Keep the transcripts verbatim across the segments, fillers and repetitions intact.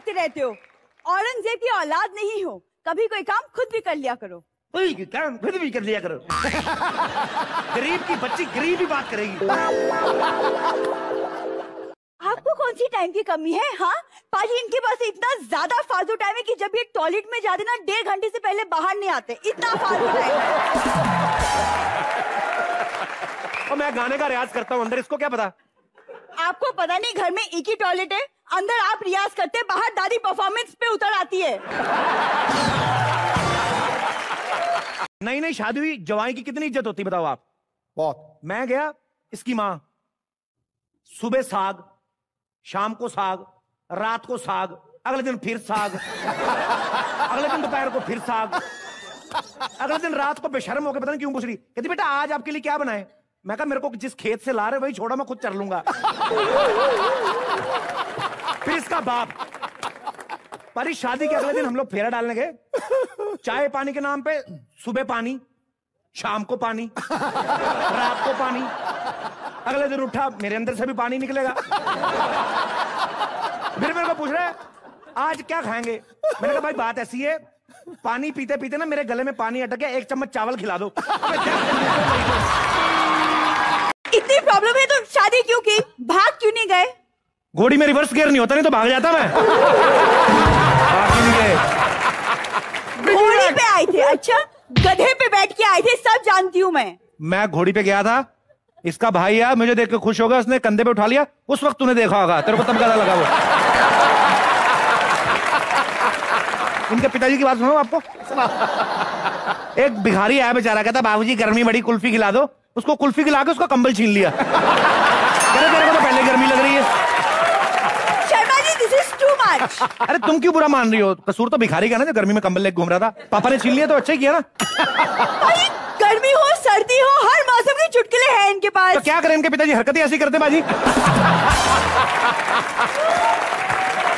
लगते रहते हो, औरंगजेब की औलाद नहीं हो, कभी कोई काम खुद भी कर लिया करो। कोई काम खुद भी कर लिया करो। गरीब की बच्ची गरीब ही बात करेगी। आपको कौन सी टाइम की कमी है? हाँ, पाजी इनके पास इतना ज्यादा फालतू टाइम है कि जब ये टॉयलेट में जाते ना डेढ़ घंटे से पहले बाहर नहीं आते, इतना फालतू टाइम है। और मैं गाने का रियाज करता हूँ अंदर, इसको क्या पता? आपको पता नहीं घर में एक ही टॉयलेट है, अंदर आप रियाज करते हैं, बाहर दादी परफॉर्मेंस पे उतर आती है। नहीं नहीं, शादी हुई जवाई की कितनी इज्जत होती बताओ आप। बहुत। मैं गया, इसकी माँ सुबह साग, शाम को साग, रात को साग, अगले दिन फिर साग, अगले दिन दोपहर को फिर साग, अगले दिन रात को बेशर्म होकर पता नहीं क्यों पूछ रही, कहती बेटा आज आपके लिए क्या बनाए? मैं कहा मेरे को जिस खेत से ला रहे वही छोड़ा, मैं खुद चल लूंगा। फिर इसका बाप पर शादी के अगले दिन हम लोग फेरा डालने गए, चाय पानी के नाम पे सुबह पानी, शाम को पानी, रात को पानी, अगले दिन उठा मेरे अंदर से भी पानी निकलेगा। फिर मेरे को पूछ रहा है आज क्या खाएंगे? मैंने कहा भाई बात ऐसी है, पानी पीते पीते ना मेरे गले में पानी अटक गया, एक चम्मच चावल खिला दो। इतनी प्रॉब्लम है तो शादी क्यों की? भाग क्यों नहीं गए? घोड़ी में रिवर्स गियर नहीं होता, नहीं तो भाग जाता मैं। भाग नहीं गए, घोड़ी पे आए थे। अच्छा, गधे पे बैठ के आए थे, सब जानती हूँ मैं। मैं घोड़ी पे गया था, इसका भाई यार मुझे देख के खुश होगा, उसने कंधे पे उठा लिया। उस वक्त तूने देखा होगा, तेरे को तब गधा लगा वो। इनके पिताजी की बात सुनो आपको। एक भिखारी आया बेचारा, कहता बाबूजी गर्मी बड़ी, कुल्फी खिला दो। उसको कुल्फी खिला के उसका कंबल छीन लिया। तेरे को तो पहले गर्मी लग रही है। अरे तुम क्यों बुरा मान रही हो? कसूर तो भिखारी का ना जो गर्मी में कंबल लेके घूम रहा था। पापा ने छीन लिया तो अच्छा ही किया ना। भाई गर्मी हो सर्दी हो हर मौसम के चुटकुले हैं इनके पास। तो क्या करें, इनके पिताजी हरकतें ऐसी करते बाजी।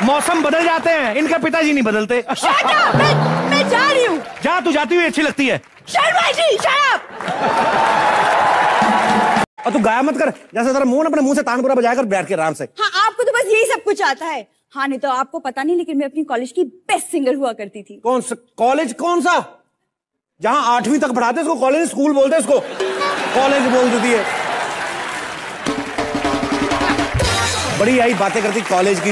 मौसम बदल जाते हैं, इनके पिताजी नहीं बदलते। मैं, मैं जा रही हूँ। जा, तू जाती हुई अच्छी लगती है। शर्मा जी और तू गाया मत कर, जैसे तेरा मुंह अपने मुंह से तानपुरा बजा कर बैठ के आराम से। हाँ, आपको तो बस यही सब कुछ आता है। हाँ नहीं तो आपको पता नहीं, लेकिन मैं अपनी कॉलेज की बेस्ट सिंगर हुआ करती थी। कौन सा कॉलेज? कौन सा जहाँ आठवीं तक पढ़ाते उसको कॉलेज स्कूल बोलते, उसको कॉलेज बोल देती है। बड़ी आई बातें करती कॉलेज की।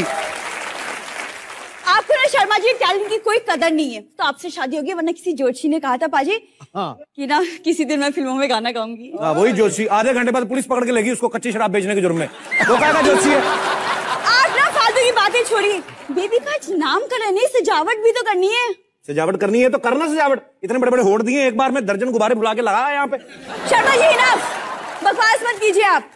आपको ना शर्मा जी टैलेंट की कोई कदर नहीं है, तो आपसे शादी होगी, वरना किसी जोशी ने कहा था पाजी हाँ। कि ना किसी दिन मैं फिल्मों में गाना गाऊंगी। हाँ वही जोशी, आधे घंटे बाद पुलिस पकड़ के लेगी उसको कच्ची शराब बेचने के जुर्म में। वो कहेगा जोशी है। बातें छोड़िए, बेबी का नामकरण है, सजावट भी तो करनी है। सजावट करनी है तो करना सजावट। इतने बड़े बड़े होड़ दिए, एक बार में दर्जन गुब्बारे बुला के लगाया यहाँ पे। शर्मा जी इनफ, बकवास मत कीजिए आप,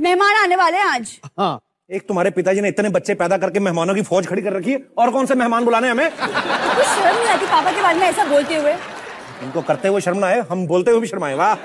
मेहमान आने वाले हैं आज। हाँ, एक तुम्हारे पिताजी ने इतने बच्चे पैदा करके मेहमानों की फौज खड़ी कर रखी है, और कौन से मेहमान बुलाने हमें? कुछ शर्म नहीं आती पापा के बारे में ऐसा बोलते हुए? उनको करते हुए शर्म ना आए, हम बोलते हुए भी शर्माए। वाह।